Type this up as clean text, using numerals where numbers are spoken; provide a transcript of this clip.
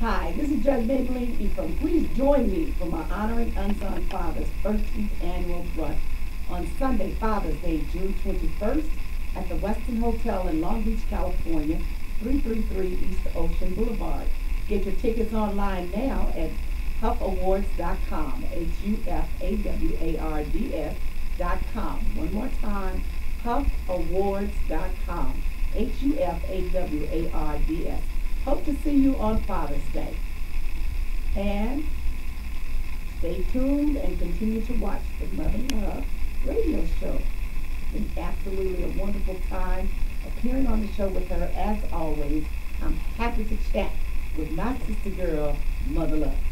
Hi, this is Judge Mablean Ephraim. Please join me for my Honoring Unsung Fathers 13th Annual Brunch on Sunday, Father's Day, June 21st at the Westin Hotel in Long Beach, California, 333 East Ocean Boulevard. Get your tickets online now at huffawards.com, huffawards.com. One more time, huffawards.com, huffawards. Hope to see you on Father's Day. And stay tuned and continue to watch the Mother Love radio show. It's absolutely a wonderful time appearing on the show with her. As always, I'm happy to chat with my sister girl, Mother Love.